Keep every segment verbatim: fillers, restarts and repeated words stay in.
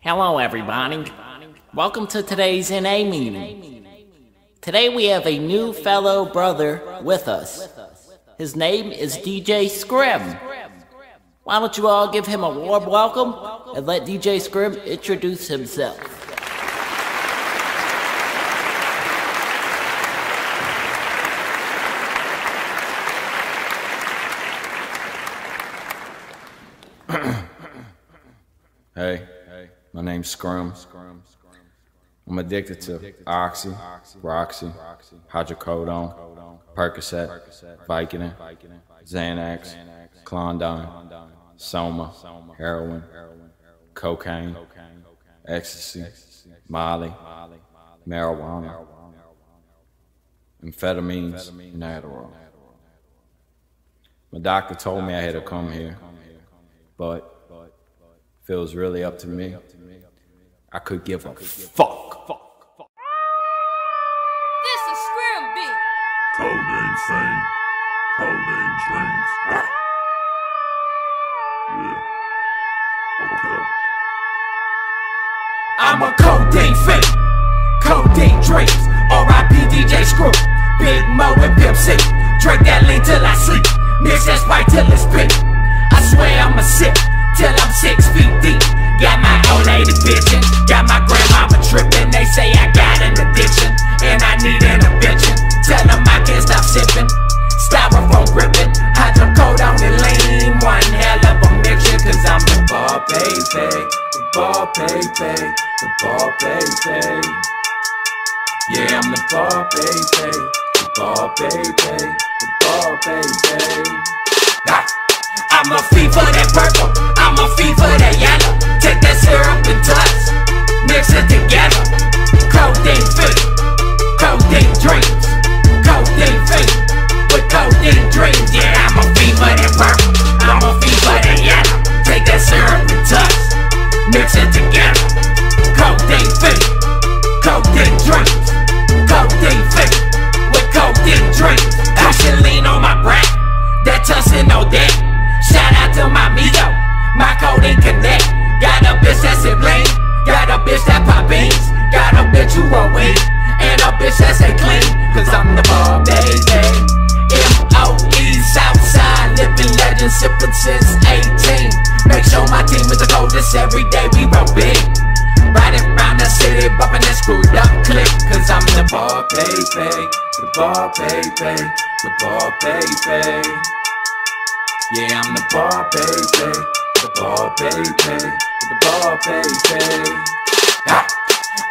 Hello everybody, welcome to today's N A meeting. Today we have a new fellow brother with us. His name is D J screw. Why don't you all give him a warm welcome and let D J screw introduce himself. Hey. My name's Scrum. I'm addicted to Oxy, Roxy, Hydrocodone, Percocet, Vicodin, Xanax, Klondike, Soma, heroin, cocaine, ecstasy, Miley, marijuana, amphetamines, and Adderall. My doctor told me I had to come here, but feels really up to me. I could give a fuck. This is Scrim B. Codeine fame. Codeine dreams. Yeah. Okay. I'm a codeine fame. Codeine dreams. R I P D J screw. Big Mo and Pimp C. Drink that lean till I sleep. Mix that spike till it's pink. I swear I'm a sip till I'm six feet deep. Got my old lady bitchin', got my grandmama trippin'. They say I got an addiction, and I need an invention. Tell them I can't stop sippin', styrofoam grippin', hydrocodone and lean. One hell of a mixture, cause I'm the ball baby, the ball baby, the ball baby. Yeah, I'm the ball baby, the ball baby, the ball baby. Ah. I'm a fiend for that purple, I'm a fiend for that yellow. Take that syrup and dust, mix it together. Codeine fit, codeine dreams, codeine fit, with codeine dreams. Yeah, I'm a fiend for that purple, I'm a fiend for that yellow. Take that syrup and dust, mix it together. Codeine fit, codeine dreams, codeine fit, with codeine dreams. I should lean on my breath, that tussin' no deck. Shout out to my Mio, my codeine connect. Got a bitch that's it bling, got a bitch that pop beans, got a bitch who won't win, and a bitch that's ain't clean. Cause I'm the ball baby. M O E Southside, living legend, sippin' since eighteen. Make sure my team is the coldest, every day we roll big. Riding round the city, bumpin' that screwed up click. Cause I'm the ball baby, the ball baby, the ball baby. Yeah, I'm the ball baby, the ball baby, the ball baby. Ha!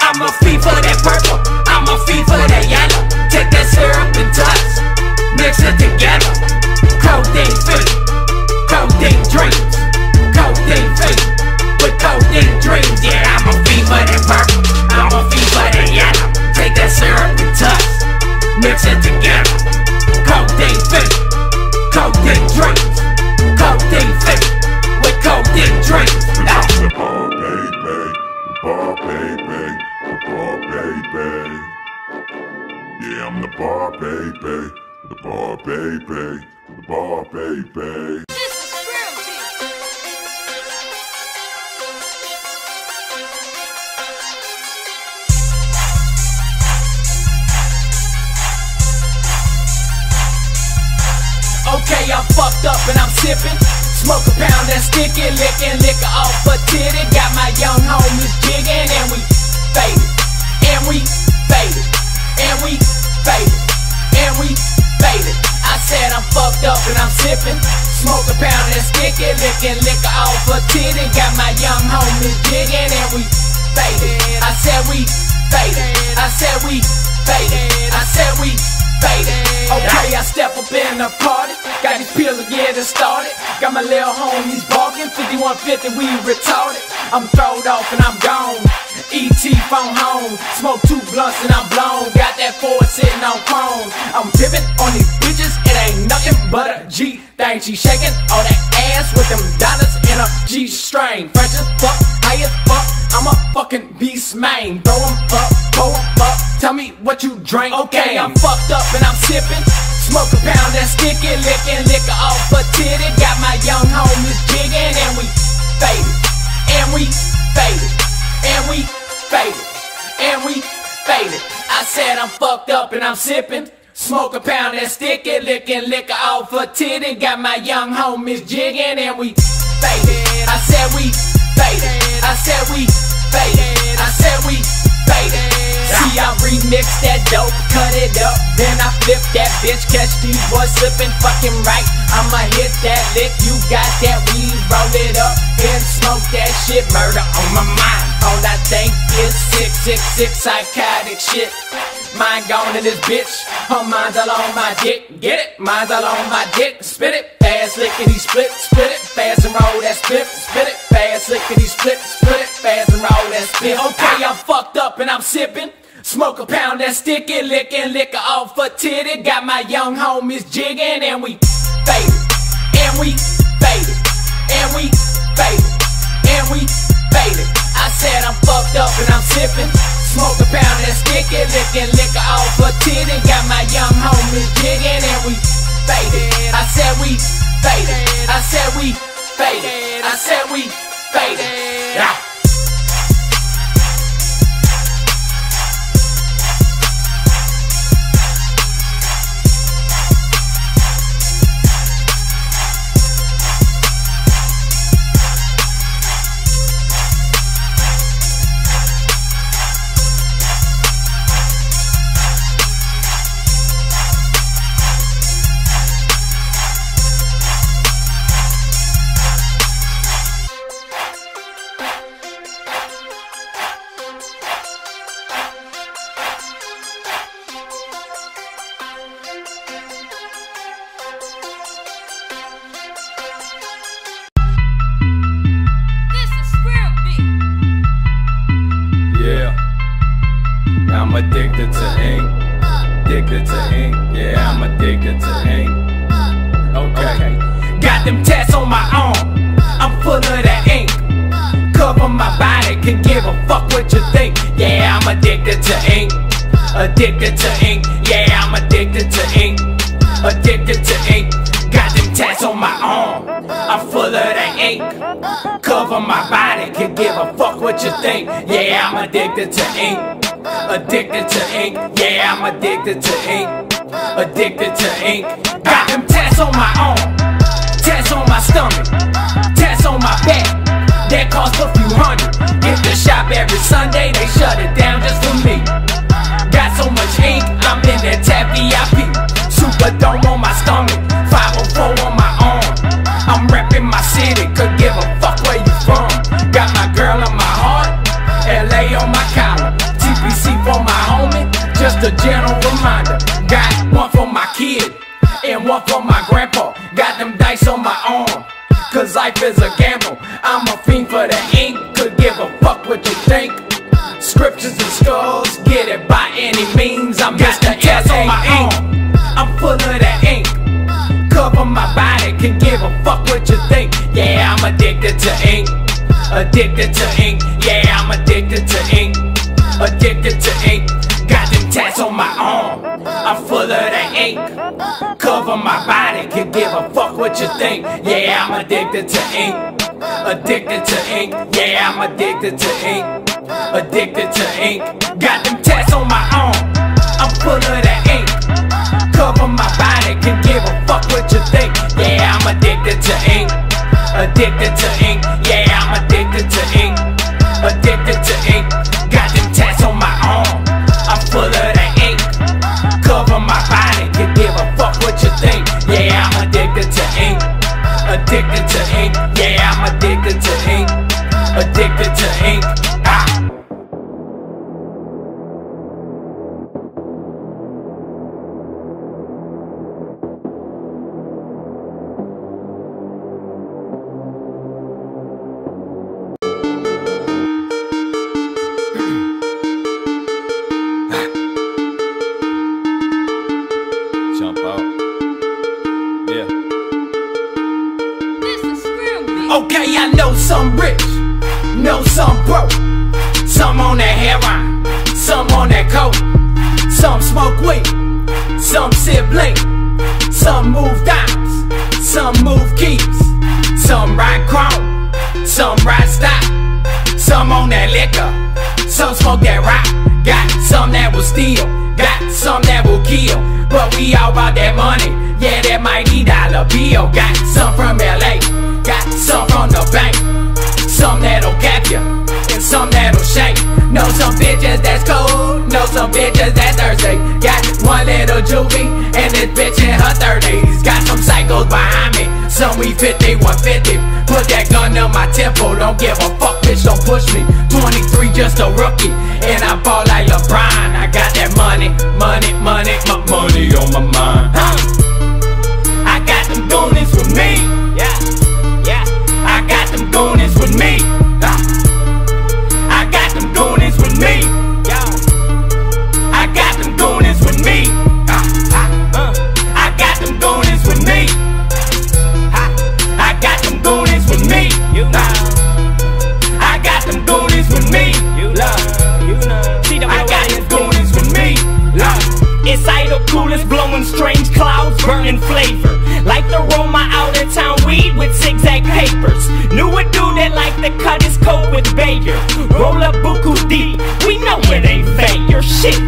I'm a fiend for that purple, I'm a fiend for that yellow. Take that syrup and dust, mix it together. Codeine fit, codeine dreams, codeine fit, with codeine dreams. Yeah, I'm a fiend for that purple, I'm a fiend for that yellow. Take that syrup and dust, mix it together. Codeine fit, codeine dreams, codeine fit, with codeine dreams. The ball baby, the ball baby, the ball baby. Yeah, I'm the ball baby, the ball baby, the ball baby. Okay, I'm fucked up and I'm sippin', smoke a pound and sticky, lickin' liquor off a titty. Got my young homies jiggin' and we faded, and we faded, and we faded, and we faded. I said I'm fucked up and I'm sippin', smoke a pound and sticky, lickin' liquor off a titty. Got my young homies jiggin' and we faded. I said we faded, I said we faded, I said we faded. Okay, I step up in the party, got these pills to get it started. Got my little homies barking, fifty-one fifty, we retarded. I'm throwed off and I'm gone, E T phone home. Smoke two blunts and I'm blown, got that Ford sitting on chrome. I'm pimping on these bitches, it ain't nothing but a G thing. She shaking all that ass with them dollars in a G string. Fresh as fuck, high as fuck, I'm a fucking beast man. Throw em up, throw em up, tell me what you drank. Okay, I'm fucked up and I'm sippin', smoke a pound and sticky, lickin' liquor off a titty. Got my young homies jiggin' and we faded, and we faded, and we faded, and we faded. I said I'm fucked up and I'm sipping, smoke a pound and stick it, licking liquor off a titty. Got my young homies jigging and we faded. I said we faded, I said we faded, I said we faded. See, I remixed that dope, cut it up, then I flip that bitch, catch these boys slipping, fucking right. I'ma hit that lick, you got that weed, roll it up, and smoke that shit, murder on my mind. All I think is sick, sick, sick, psychotic shit. Mine gone in this bitch, her mind's all on my dick, get it? Mine's all on my dick, spit it, fast, lickety split, split it, fast and roll that spit, spit it, fast, lickety split, split it, fast and roll that spit. Okay, I'm fucked up and I'm sipping. Smoke a pound that sticky, lickin' liquor off a titty. Got my young homies jiggin' and we faded, and we faded, and we faded, and we faded. I said I'm fucked up and I'm sippin'. Smoke a pound that sticky, lickin' liquor off a titty. Got my young homies jiggin' and we faded. I said we faded, I said we faded, I said we faded. Yeah. Addicted to ink, yeah, I'm addicted to ink, addicted to ink. Got them tats on my arm, I'm full of that ink. Cover my body, can give a fuck what you think. Yeah, I'm addicted to ink, addicted to ink. Yeah, I'm addicted to ink, addicted to ink. Got them tats on my arm, tats on my stomach, tats on my back. That cost a few hundred. Hit the shop every Sunday, they shut it down just for me. Got so much ink, I'm in that tab V I P. Superdome on my stomach, five oh four on my arm. I'm reppin' my city, could give a fuck where you from. Got my girl on my heart, L A on my collar. T P C for my homie, just a general reminder. Got one for my kid, and one for my grandpa. Got them dice on my arm, cause life is a gamble. I'm a fiend for the ink, could give a fuck what you think. Scriptures and skulls, get it by any means. I'm got the tats on my arm, I'm full of that ink. Cover my body, can give a fuck what you think. Yeah, I'm addicted to ink, addicted to ink. Yeah, I'm addicted to ink, addicted to ink. Got them tats on my arm, I'm full of that ink. Cover my body, can give a fuck what you think. Yeah, I'm addicted to ink, addicted to ink. Yeah, I'm addicted to ink, addicted to ink. Got them tats on my arm, I'm full of that ink. Cover my body, can give a fuck what you think. Yeah, I'm addicted to ink, addicted to ink. Yeah, I'm addicted to ink, addicted to ink. Got them tats on my arm, I'm full of that ink. Cover my body, can give a fuck what you think. Yeah, I'm addicted to ink, addicted to ink. Yeah, I'm addicted to ink, addicted to ink. Some rich, know some broke. Some on that heroin, some on that coke. Some smoke weed, some sip blink. Some move dimes, some move keys. Some ride chrome, some ride stock. Some on that that liquor, some smoke that rock, got some that will steal, got some that will kill, but we all about that money, yeah, that mighty dollar bill. Got some from L A, got some from the bank, some that'll cap you, and some that'll shake. Know some bitches that's cold, know some bitches that Thursday. Got one little juvie, and this bitch in her thirties. Got some psychos behind me, some we fifty, one fifty. Put that gun to my temple, don't give a fuck, bitch, don't push me. Twenty-three, just a rookie, and I ball like LeBron. I got that money, money, money, my money on my mind, huh? I got them goonies with me, yeah, yeah. I got them goonies with me, huh? I got them goonies with me, yo. I got them goonies with me, huh? Uh. I got them goonies with me. Goonies with me, you know. I got them goonies with me, you love, you know. I got them goonies with me, love. Inside the coolest, blowing strange clouds, burning flavor. Like the Roma out of town weed with zigzag papers. Knew a dude that liked to cut his coat with Bayer. Roll up buku deep, we know it ain't fake, your shit.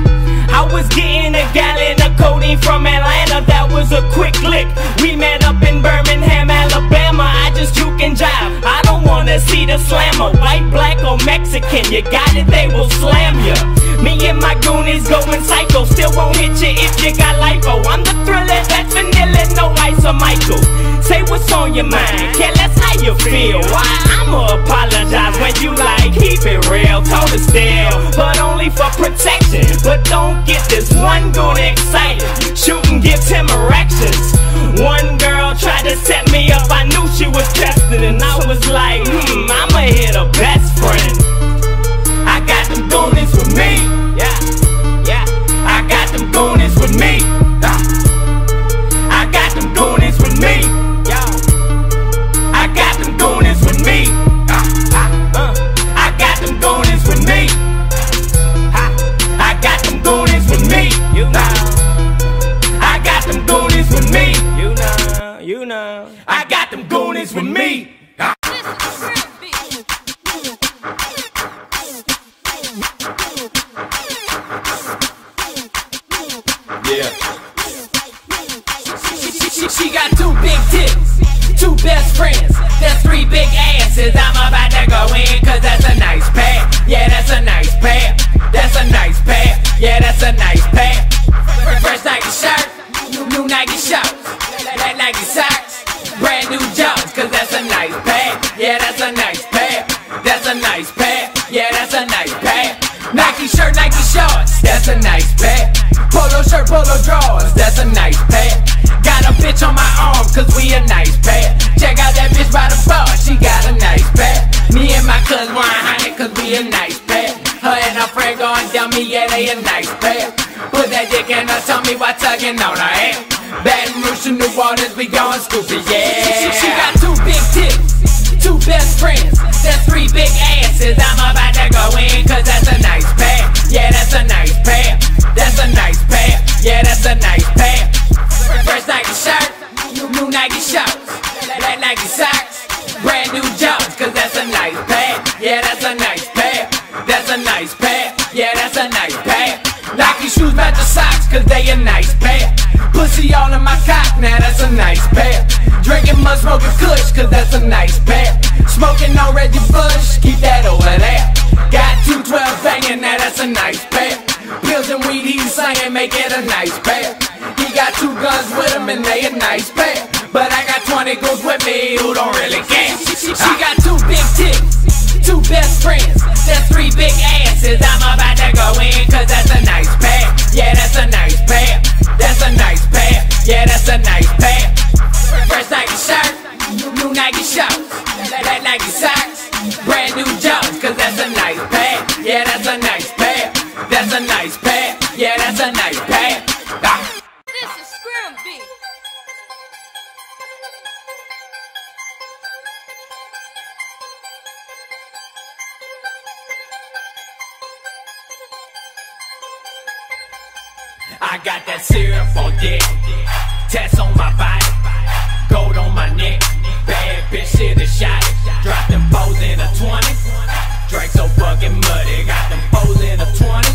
I was getting a gallon of codeine from Atlanta, that was a quick lick. We met up in Birmingham, Alabama, I just juke and jive. I don't wanna see the slammer, white, black, or Mexican. You got it, they will slam ya. Me and my goonies going psycho, still won't hit you if you got lipo. I'm the thriller, that's vanilla, no ice or Michael. Say what's on your mind, yeah, that's how you feel. Why? I'ma apologize when you like, keep it real, told it still, but only for protection. But don't get this one goon excited, shooting gives him erections. One girl tried to set me up, I knew she was testing, and I was like, hmm, I'ma hit her best friend. I got them goonies with me, yeah, yeah. I got them goonies with me, uh. I got them goonies with me, yo. I got them goonies with me, uh, uh. I got them goonies with me. You know, I got them goonies with me. You know, you know, I got them goonies with me. Yeah. She, she, she, she got two big tits, two best friends, that's three big asses. I'm about to go in, cause that's a nice pair. Yeah, that's a nice pair. That's a nice pair. Yeah, that's a nice pair. First Nike shirt, new, new Nike shorts, that Nike socks, brand new jobs, cause that's a nice pair. Yeah, that's a nice pair. That's a nice pair. Yeah, that's a nice pair. Nike shirt, Nike shorts, that's a nice pair. Polo shirt, polo drawers, that's a nice pair. Got a bitch on my arm, cause we a nice pair. Check out that bitch by the bar, she got a nice pair. Me and my cousin one hundred, cause we a nice pair. Her and her friend going down me, yeah, they a nice pair. Put that dick in her tummy while tugging on her hair. Baton Rouge to New Orleans, we going stupid, yeah. She got two big tits, two best friends, that's three big asses. I'm about to go in, cause that's a nice pair. Yeah, that's a nice pair. That's a nice pair. Yeah, that's a nice pair. First Nike shirt, new Nike shorts, that Nike socks, brand new jobs, cause that's a nice pair. Yeah, that's a nice pair. That's a nice pair, yeah, that's a nice pair. Nike shoes match the socks, cause they a nice pair. Pussy all in my cock, now that's a nice pair. Drinking mud, smoking kush, cause that's a nice pair. Smoking on Reggie Bush, keep that over there. Got two twelve banging, now that's a nice pair. Pills and weed he's slanging, make it a nice pair. He got two guns with him and they a nice pair. But I got twenty girls with me who don't really care. She, she, she got two big tits, two best friends, that's three big asses. I'm about to go in, cause that's a nice pair. Yeah, that's a nice pair. That's a nice pair. Yeah, that's a nice pair. First Nike shirt, new Nike shorts, that Nike socks, brand new jobs, cause that's a nice pair. Yeah, that's a nice pair. That's a nice pair. Yeah, that's a nice pair. Ah. This is Scrim B. I got that syrup on dick, tats on my body, gold on my neck, bad bitch hit a shot, drop them bows in a twenty, Drink so fucking muddy, got them foes in the twenty.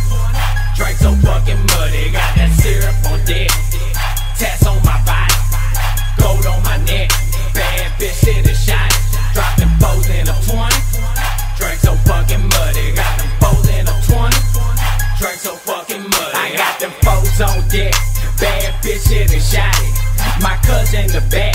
Drink so fucking muddy, got that syrup on deck. Tats on my body, gold on my neck. Bad bitch hit a shot, drop them foes in the twenty. Drink so fucking muddy, got them foes in the twenty. Drink so fucking muddy, I got them foes on deck. Bad bitch hit a shot, my cuz in the back,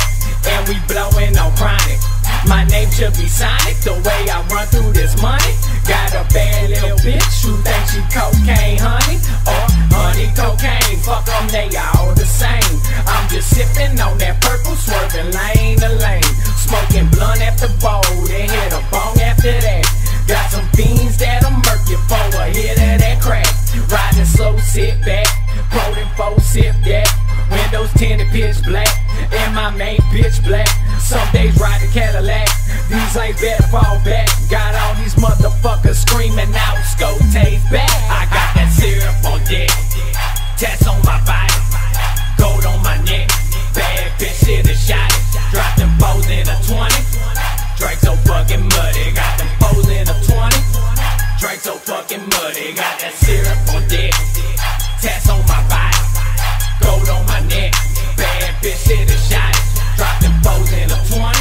and we blowing on chronic. My name should be Sonic, the way I run through this money. Got a bad little bitch who thinks she cocaine, honey, or honey cocaine. Fuck them, they all the same. I'm just sipping on that purple, swerving lane to lane. Smoking blunt at the bowl, then hit a bong after that. Got some beans that'll murk you for a hit of that crack. Riding slow, sit back, quoting four, sip that. Windows tinted pitch black, and my main bitch black. Some days ride the Cadillac, these ain't better fall back. Got all these motherfuckers screaming out, Scote's back. I got that syrup on deck, tats on my body, gold on my neck. Bad bitch hit a shot, drop them foes in a twenty. Drink so fucking muddy, got them foes in a twenty. Drink so fucking muddy, got that syrup on deck. Tats on my body, gold on my neck. Bad bitch hit a shot, drop them foes in a twenty.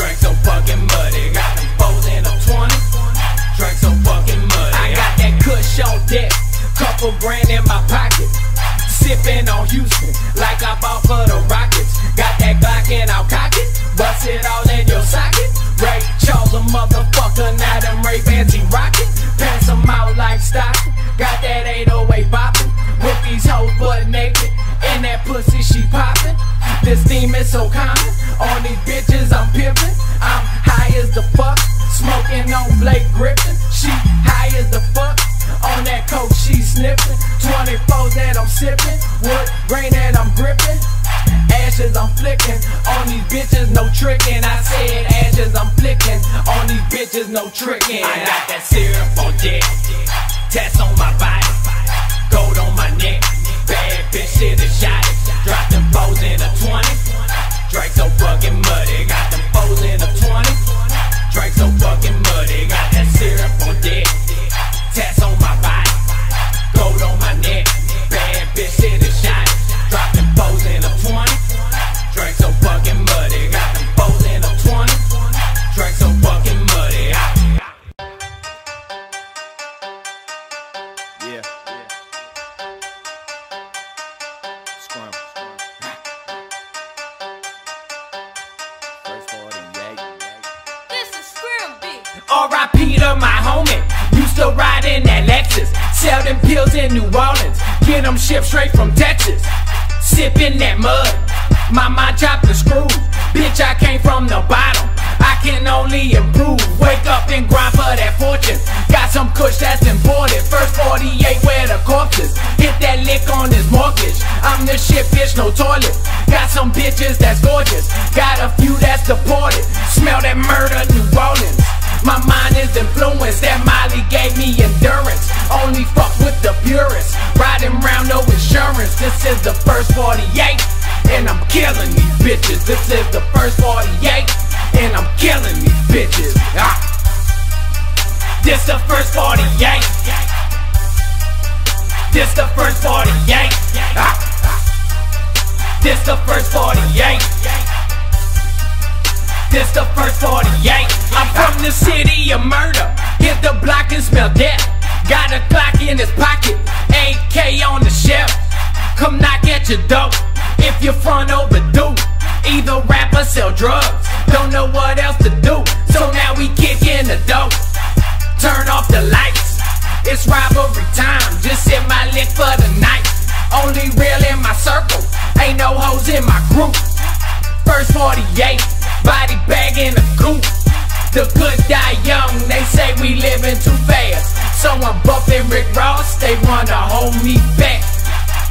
Drink so fucking muddy, got them foes in a twenty. Drink so fucking muddy. I got that kush on deck, couple grand in my pocket. Sippin' on Houston, like I bought for the Rockets. Got that Glock and I'll cock it, bust it all in your socket. Ray Charles a motherfucker, now them Ray Banty rockin'. Pass them out like stock, got that eight oh eight boppin'. With these hoes butt naked, and that pussy she poppin'. This theme is so common, on these bitches I'm pimpin'. I'm high as the fuck, smoking on Blake Griffin. She high as the fuck, on that coke she sniffin'. Twenty-fours that I'm sippin', wood grain that I'm grippin'. Ashes I'm flickin', on these bitches no trickin'. I said ashes I'm flickin', on these bitches no trickin'. I got that syrup on deck, tats on my body, gold on my neck. Bad bitch hit a shot, drop them foes in a twenty. Drink so fucking muddy, got them foes in a twenty. Drink so fucking muddy, got that syrup on deck. Tats on my body, gold on my neck. Bad bitch hit a shot, drop them foes in a twenty. Drink so fucking muddy, got them foes in a twenty. Drink so fucking muddy. R I P to my homie, used to ride in that Lexus. Sell them pills in New Orleans, get them shipped straight from Texas. Sippin' that mud, my mind chopped the screws. Bitch, I came from the bottom, I can only improve. Wake up and grind for that fortune, got some kush that's imported. First forty-eight where the corpses, hit that lick on this mortgage. I'm the shit bitch, no toilet, got some bitches that's gorgeous. Got a few that's deported, smell that murder New Orleans. My mind is influenced, that Miley gave me endurance. Only fuck with the purists, riding round no insurance. This is the first forty-eight, and I'm killing these bitches. This is the first forty-eight, and I'm killing these bitches. Ah. This the first forty-eight. This the first forty-eight. Ah. This the first forty-eight. This the first forty-eight. I'm from the city of murder, hit the block and smell death. Got a clock in his pocket, eight K on the shelf. Come knock at your door if you're front overdue. Either rap or sell drugs, don't know what else to do. So now we kick in the door, turn off the lights. It's robbery time, just sip my lick for the night. Only real in my circle, ain't no hoes in my group. First forty-eight. Body bag in a coupe. The good die young, they say we living too fast. So I'm buffing Rick Ross, they wanna hold me back.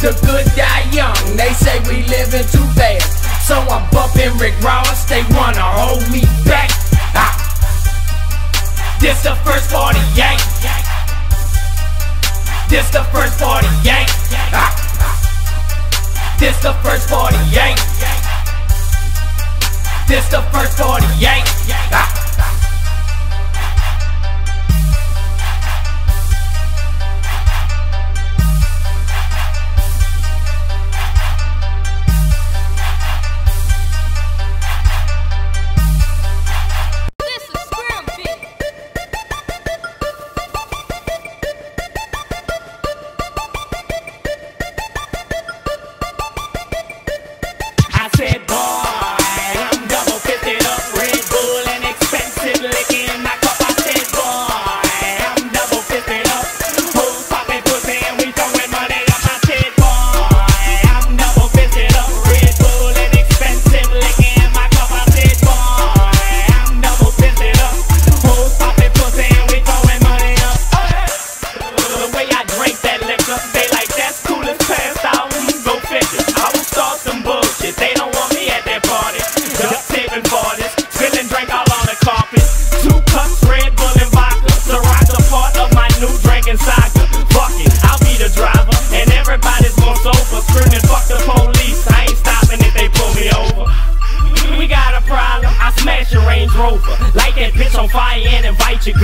The good die young, they say we living too fast. So I'm buffing Rick Ross, they wanna hold me back. Ah. This the first forty-eight. This the first forty-eight. Ah. This the first forty-eight. This the first forty-eight. Ah.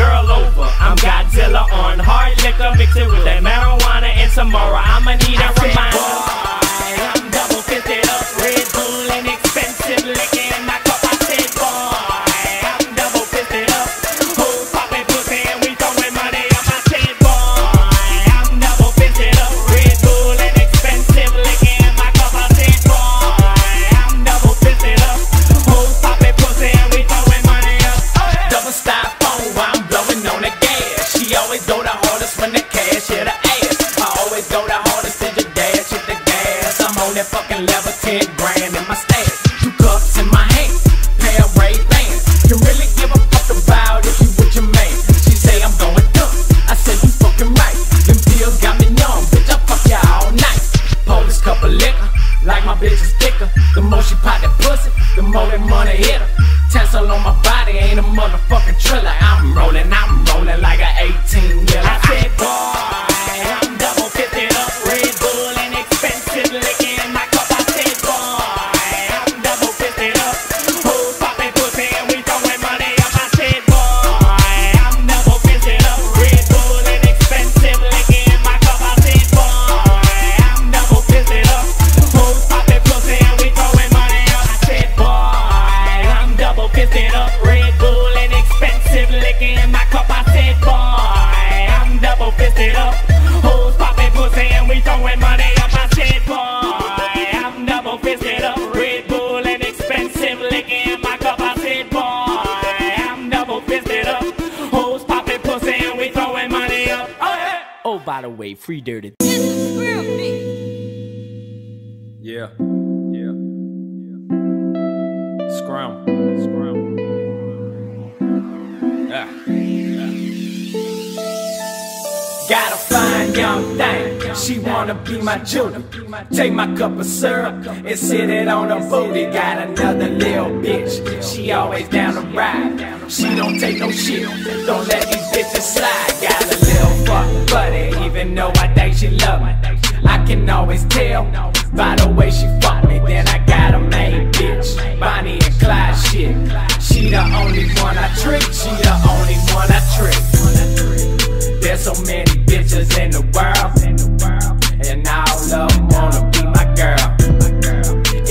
girl over. I'm Godzilla on hard liquor, mixed it with that marijuana, and tomorrow I'ma need a reminder. By the way, free dirty. Yeah, yeah, yeah. Scrum, scrum. Yeah. Yeah. Got a fine young thing. She wanna be my Judah. Take my cup of syrup and sit it on her booty. Got another little bitch. She always down to ride. She don't take no shit. Don't let these bitches slide. Got a little fuck buddy. Even though I think she love me, I can always tell by the way she fuck me. Then I got a main bitch, Bonnie and Clyde shit. She the only one I trick. She the only one I trick. There's so many bitches in the world, and all of them wanna be my girl.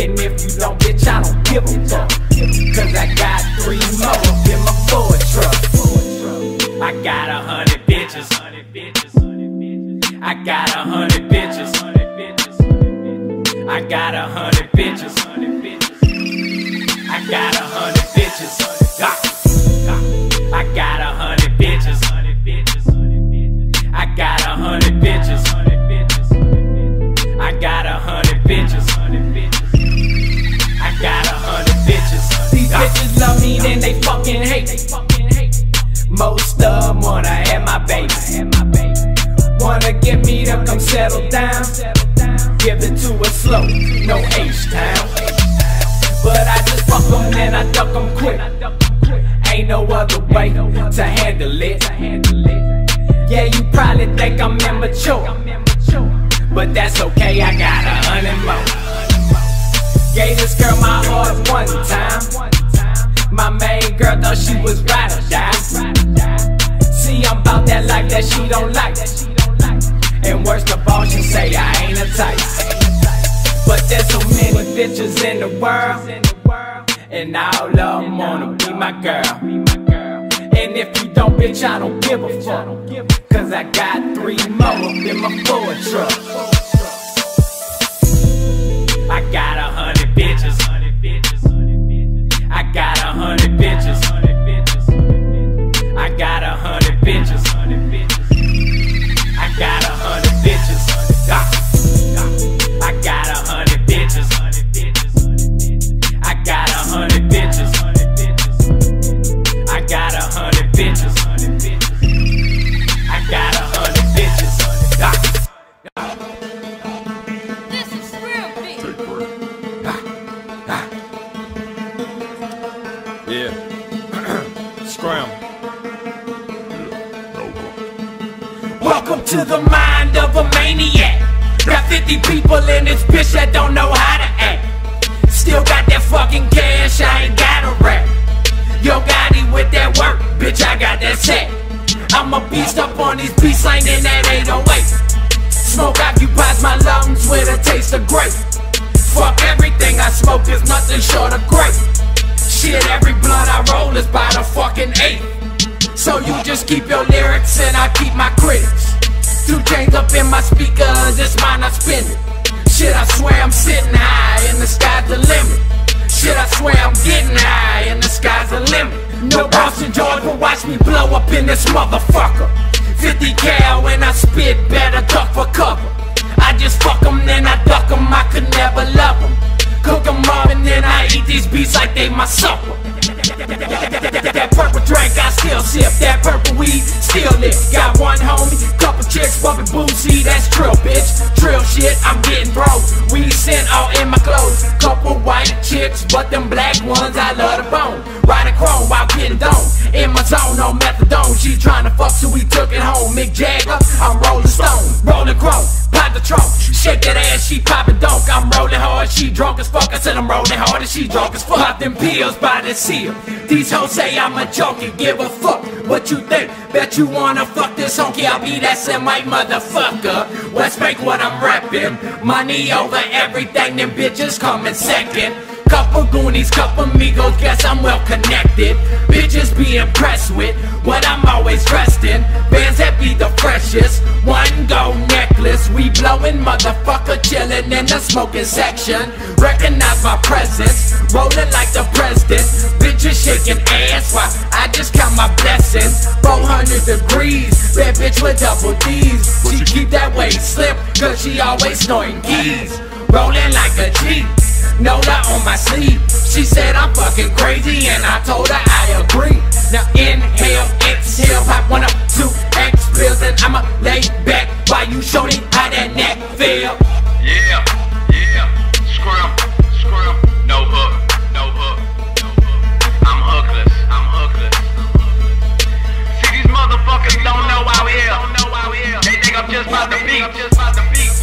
And if you don't, bitch, I don't give a fuck, cause I got three more in my Ford truck. I got a hundred bitches. I got a hundred bitches. I got a hundred bitches. I got a hundred bitches. I got a hundred bitches. I got a hundred bitches. I got a hundred bitches. I got a hundred bitches. These bitches love me, then they fucking hate. Most of them wanna have my baby. Wanna get me to come settle down. Give it to her slow, no H-Town. But I just fuck them and I duck them quick. Ain't no other way to handle it. Yeah, you probably think I'm immature, but that's okay, I got a hundred more. Gave this girl my heart one time. My main girl thought she was ride or die. See, I'm about that life that she don't like. And worst of all, she say I ain't a type. But there's so many bitches in the world, and all of them wanna be my girl. And if you don't, bitch, I don't give a fuck, cause I got three more in my Ford truck. I got a hundred bitches. I got a hundred bitches. I got a hundred bitches. I got a hundred bitches. I got a hundred bitches. I got a hundred bitches. I got a hundred bitches. Got a hundred bitches. This is real bitch. Take break. Ah, ah. Yeah. Scram. Yeah. Welcome to the mind of a maniac. Got fifty people in this bitch that don't know how to act. Still got that fucking cash, I ain't got a rap. Yo Gotti with that work, bitch, I got that set. I'm a beast up on these beats, slanging that eight oh eight. Smoke occupies my lungs with a taste of grape. Fuck everything I smoke, is nothing short of grape. Shit, every blunt I roll is by the fucking eight. So you just keep your lyrics and I keep my critics. Two chains up in my speakers, it's mine, I spin it. Shit, I swear I'm sitting high and the sky's the limit. Shit, I swear I'm getting high and the sky's the limit. No boss in George will watch me blow up in this motherfucker. Fifty cal when I spit, better duck for cover. I just fuck them, then I duck them, I could never love them. Cook them up and then I eat these beats like they my supper. That purple drink I still sip, that purple weed still lit. Got one homie, couple chicks bumping boozy, that's trill bitch. Trill shit, I'm getting broke, weed scent all in my clothes. Couple white chicks, but them black ones I love to bone. Riding chrome while getting dome, in my zone on methadone. She tryna fuck so we took it home. Mick Jagger, I'm rolling stone, rolling chrome, pop the trunk. Shake that ass, she poppin' donk. I'm rolling hard, she drunk as fuck. I said I'm rolling hard and she drunk as fuck. Pop them pills by the seal. These hoes say I'm a junkie, give a fuck what you think. Bet you wanna fuck this honky, I'll be that semi motherfucker. Let's make what I'm reppin'. Money over everything, them bitches comin' second. Couple Goonies, couple Migos, guess I'm well connected. Bitches be impressed with what I'm always dressed in. Bands that be the freshest, one gold necklace. We blowin' motherfucker, chillin' in the smoking section. Recognize my presence, rollin' like the president. Bitches shaking ass, why I just count my blessings. Four hundred degrees, that bitch with double D's. She keep that waist slip, cause she always snorting keys. Rollin' like a G, Nola on my sleeve. She said I'm fucking crazy and I told her I agree. Now inhale, exhale, pop one up, two X pills, and I'ma lay back while you show me how that neck feel. Yeah, yeah, screw, screw, no hook, no hook, no hook. I'm hookless, I'm hookless. See these motherfuckers don't know out here, don't know out here. They think I'm just about to beat, just about to beat.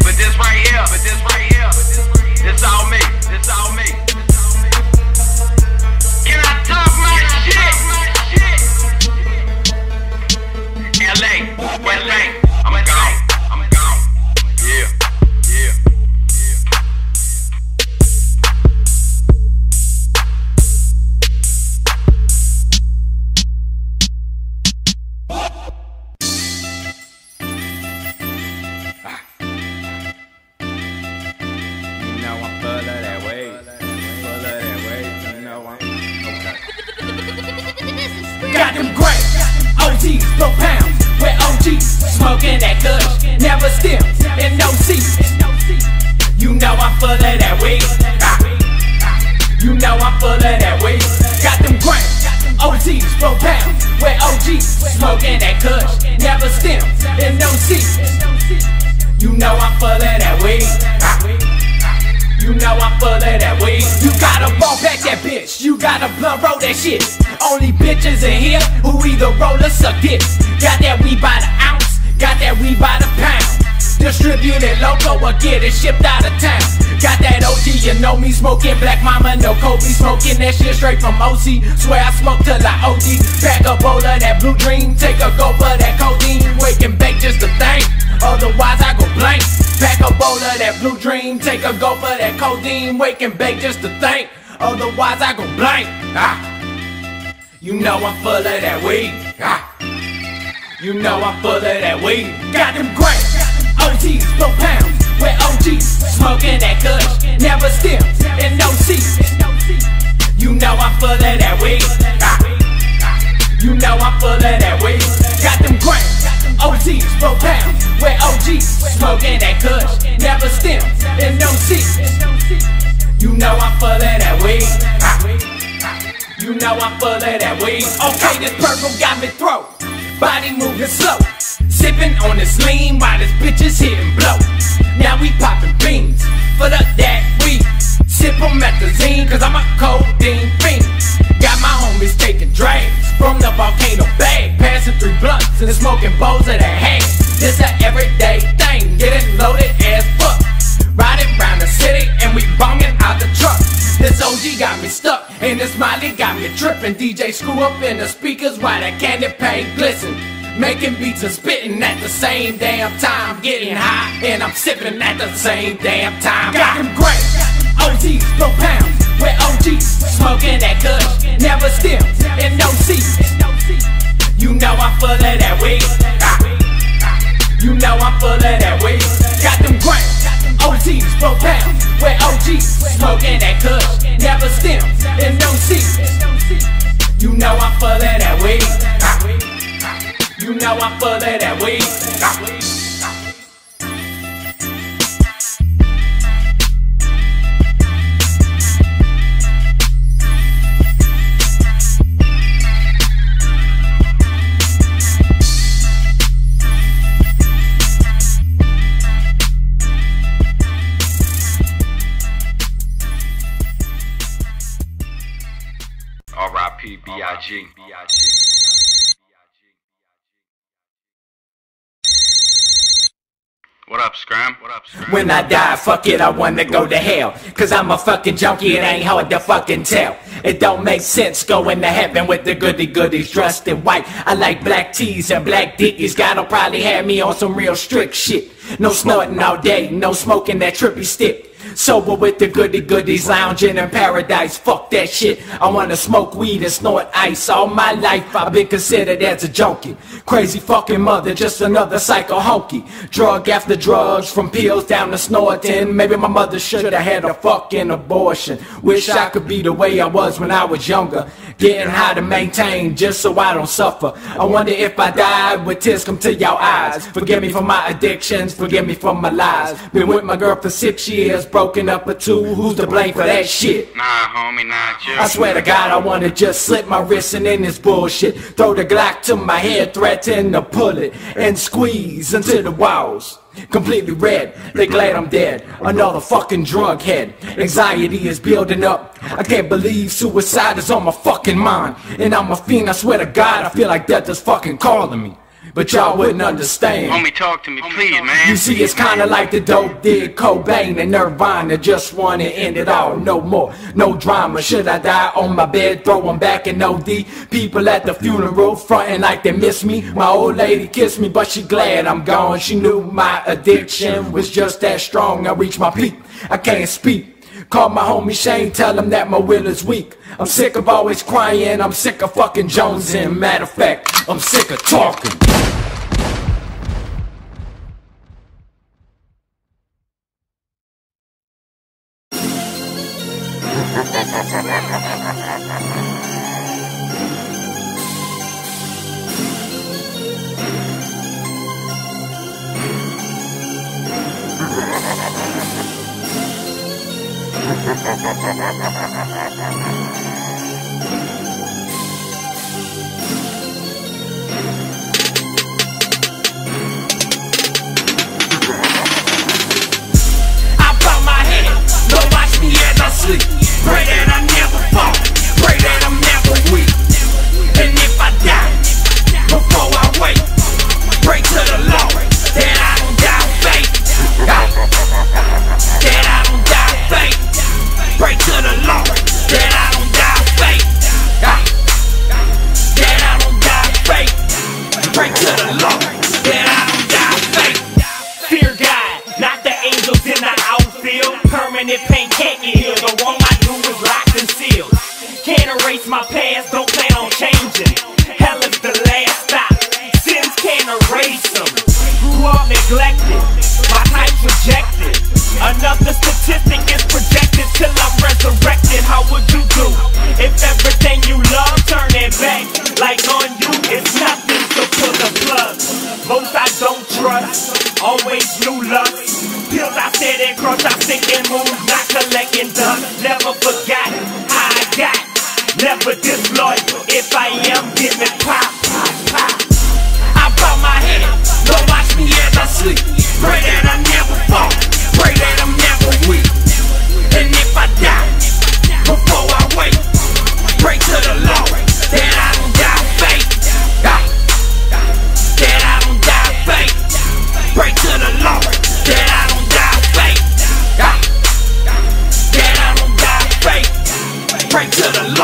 But this right here, but this right here, but this right here. It's all me, it's all me. Can I talk my shit? L A, L A, I'm gone, I'm gone. Yeah, yeah, yeah. Ah. Full of that wave, full of that wave, you know I'm okay. Got them great O Gs, low pounds, we're O Gs. Smoking that kush, never still, and no seats. You know I'm full of that wave, ah. You know I'm full of that wave. Got them great O Gs, low pounds, we're O Gs. Smoking that kush, never still, and no seats. You know I'm full of that wave, ah. You know I'm full of that weed. You gotta ball back that bitch, you gotta blunt roll that shit. Only bitches in here who either roll or suck dicks. Got that weed by the ounce, got that weed by the pound. Distribute it local or get it shipped out of town. Got that O G, you know me, smoking black mama, no Kobe. Smoking that shit straight from O C, swear I smoke till I O D. Pack a bowl of that blue dream, take a go for that codeine. Wake and bake just a thing, otherwise I go blank. Pack a bowl of that blue dream, take a go for that codeine. Wake and bake just a thing, otherwise I go blank. Ah. You know I'm full of that weed, ah. You know I'm full of that weed. Got them great O Gs, low pounds, we're O Gs. Smoking that kush, never still, and no seats. You know I'm full of that weed, ah. You know I'm full of that weed. Got them great O Gs, low pounds, we're O Gs. Smoking that kush, never still, and no seats. You know I'm full of that weed, ah. You know I'm full of that weed. Okay, this purple got me throat, body moving slow. Sippin' on this lean while this bitch is hitting blow. Now we poppin' beans, full up that weed. Sip on methazine, cause I'm a codeine fiend. Got my homies taking drags from the volcano bag. Passing through blunts and smoking bowls of that hay. This a everyday thing, getting loaded as fuck. Riding round the city and we bongin' out the truck. This O G got me stuck. And this Miley got me tripping. D J screw up in the speakers while the candy paint glisten. Making beats and spitting at the same damn time. Getting high and I'm sipping at the same damn time. Got them great O Gs, pro pounds. We're O Gs, smoking that kush. Never still, and no seats. You know I'm full of that weed. Ah. You know I'm full of that weed. Got them great O Gs, pro pounds. We're O Gs, smoking that kush. Never still, and no seats. You know I'm full of that weed. Ah. You know I'm full of that weed. R I P B I G What up, Scram? What up, Scram? When I die, fuck it, I wanna go to hell. Cause I'm a fucking junkie, it ain't hard to fucking tell. It don't make sense going to heaven with the goody goodies dressed in white. I like black tees and black dickies. God'll probably have me on some real strict shit. No snorting all day, no smoking that trippy stick. Sober with the goody goodies, lounging in paradise. Fuck that shit. I wanna smoke weed and snort ice. All my life I've been considered as a junkie. Crazy fucking mother, just another psycho honky. Drug after drugs, from pills down to snorting. Maybe my mother shoulda had a fucking abortion. Wish I could be the way I was when I was younger. Getting high to maintain, just so I don't suffer. I wonder if I die, would tears come to y'all eyes? Forgive me for my addictions, forgive me for my lies. Been with my girl for six years, broken up or two, who's to blame for that shit? Nah, homie, not you. I swear to God, I wanna just slip my wrist and end this bullshit. Throw the Glock to my head, threaten to pull it, and squeeze into the walls. Completely red, they glad I'm dead. Another fucking drug head. Anxiety is building up. I can't believe suicide is on my fucking mind. And I'm a fiend, I swear to God, I feel like death is fucking calling me. But y'all wouldn't understand. Homie, talk to me, please, man. You see, it's kinda like the dope did Cobain and Nirvana. Just wanna end it all, no more, no drama. Should I die on my bed, throwing back an O D? People at the funeral frontin' like they miss me. My old lady kissed me, but she glad I'm gone. She knew my addiction was just that strong. I reached my peak, I can't speak. Call my homie Shane, tell him that my will is weak. I'm sick of always crying, I'm sick of fucking jonesing. Matter of fact, I'm sick of talking. Right to the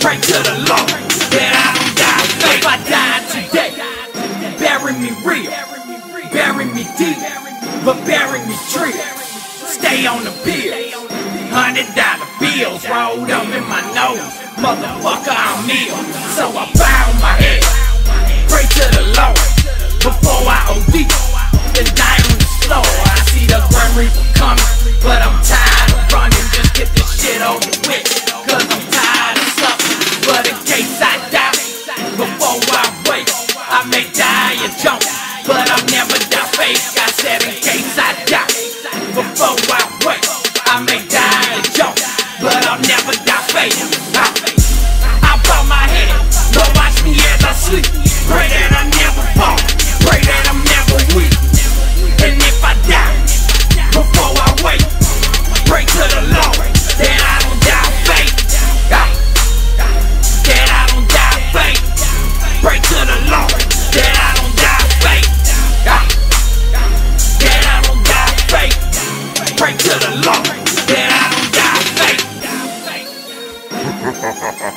straight to the Lord. That I don't die. If I die today, bury me real, bury me deep, but bury me true. Stay on the bill, hundred dollar bills rolled up in my nose. Motherfucker, I'm ill, so I bow my head, pray to the Lord before I O D and die on the floor. I see the Grim Reaper coming, but I'm tired of running. Just get this shit over with, 'cause I'm tired of suffering. But in case I die before I wake, I may die a jump, but I'll never die fake. I said in case I die before I wake, I may die a jump, but I'll never die fake. I, I bow my head, Lord, watch me as I sleep. Pray that I never fall, pray that I'm never weak. And if I die before I wake, pray to the Lord that I don't die fake. That I don't die fake. Pray to the Lord that I don't die fake. That I don't die fake. Pray to the Lord that I don't die fake. Get, get,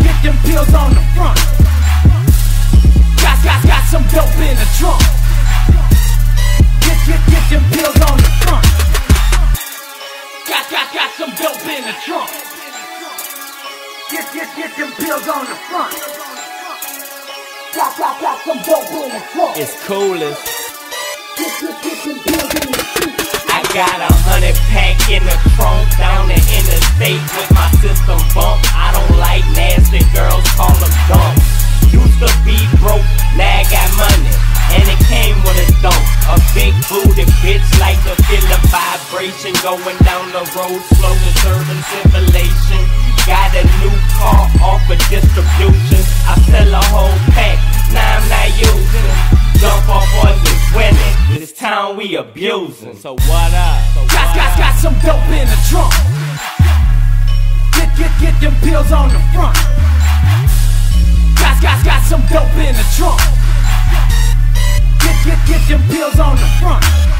get them pills on the front.